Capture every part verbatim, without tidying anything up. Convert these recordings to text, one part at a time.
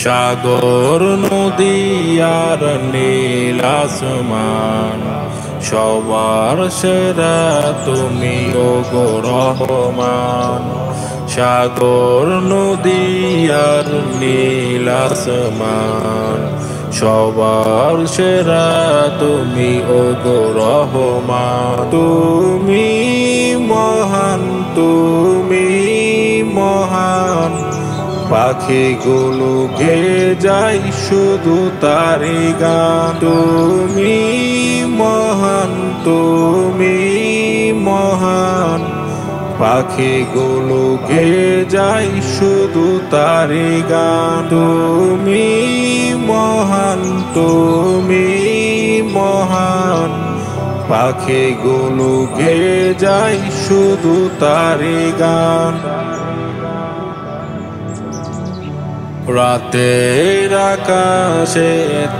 सागर नदी और नील आसमान সবার সেরা তুমি ওগো রহমান। সাগর নদী আর নীল আসমান সবার সেরা তুমি ওগো রহমান। তুমি মহান তুমি মহান পাখিগুলো গেয়ে যায় শুধু তারি গান। তুমি মহান তুমি মহান পাখিগুলো গেয়ে যায় শুধু তারি গান। তুমি মহান তুমি মহান পাখিগুলো গেয়ে যায় শুধু তারি গান। রাতের আকাশে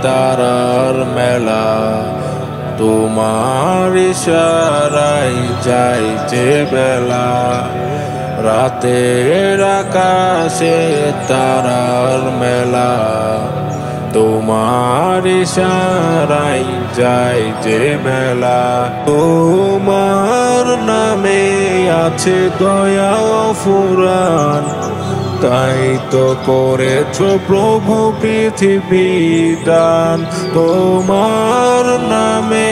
তারার মেলা তোমার ইশারায় যায় যে বেলা। রাতের আকাশে তারার মেলা তোমার ইশারায় যায় যে বেলা। তোমার নামে আছে দয়া ফুরান তাই তো করেছো প্রভু পৃথিবী দান। তোমার নামে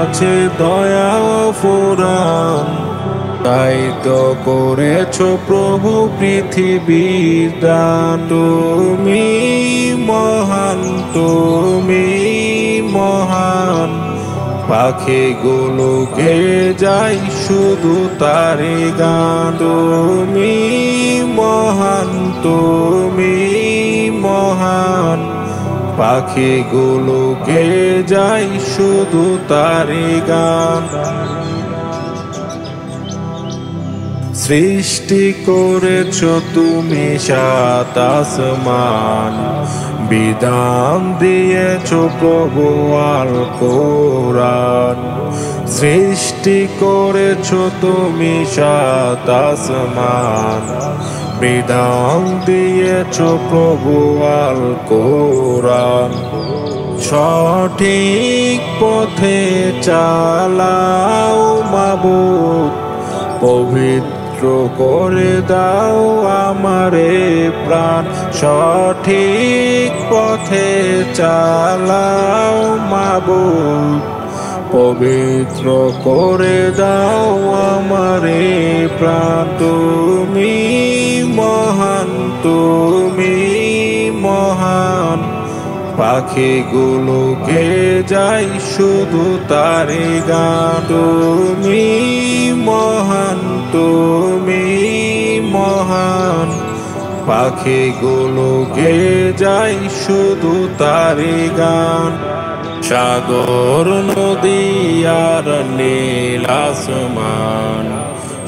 আছে দয়া ও ফুরান তাই তো করেছো প্রভু পৃথিবী দান। তুমি মহান তুমি মহান পাখিগুলো গেয়ে যায় শুধু তারি গান। তুমি মহান তুমি মহান পাখিগুলো গেয়ে যায় শুধু তারি গান। সৃষ্টি করেছো তুমি সাত আসমান বিধান দিয়েছো প্রভু আল কোরআন। সৃষ্টি করেছো তুমি সাত আসমান বিধান দিয়েছো প্রভু আল কোরআন। সঠিক পথে চালাও মাবুদ পবিত্র করে দাও আমারে প্রাণ। সঠিক পথে চালাও মাবুদ পবিত্র করে দাও আমারে প্রাণ। তুমি মহান তুমি মহান পাখিগুলো গেয়ে যায় শুধু তারি গান। তুমি মহান তুমি মহান পাখিগুলো গেয়ে যায় শুধু তারি গান। সাগর নদী আর নীল আসমান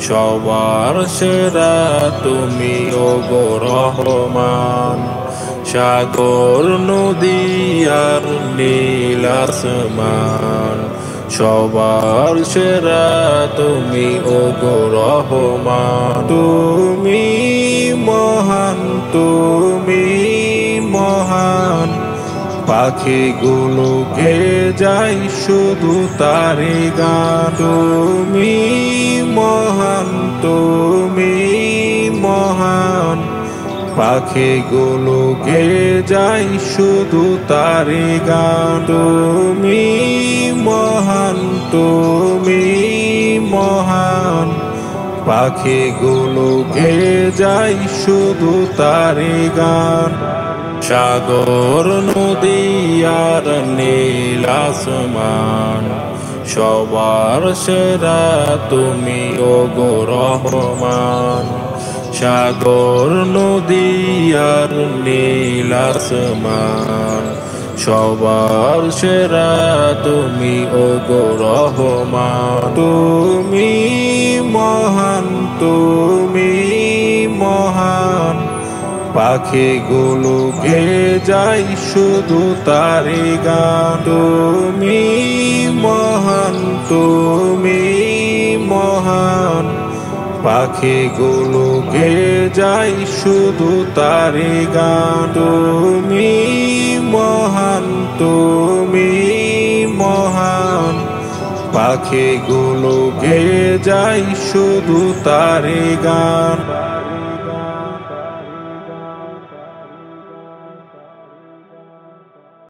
সবার সেরা তুমি ওগো রহমান। সাগর নদী আর নীল আসমান সবার সেরা তুমি ওগো রহমান। তুমি মহান তুমি মহান পাখিগুলো গেয়ে যায় শুধু তারি গান। তুমি মহান তুমি মহান পাখিগুলো গেয়ে যায় শুধু তারি গান। তুমি মহান তুমি মহান পাখিগুলো গেয়ে যায় শুধু তারি গান। সাগর নদী আর নীল আসমান সবার সেরা তুমি ওগো রহমান। সাগর নদী আর নীল আসমান সবার সেরা তুমি ওগো রহমান। তুমি মহান তুমি মহান পাখিগুলো গেয়ে যায় শুধু তারি গান। তুমি মহান তুমি মহান পাখিগুলো গেয়ে যাই শুধু তারে গান। তুমি মহান, তুমি মহান, পাখিগুলো গেয়ে যাই শুধু তারে গান।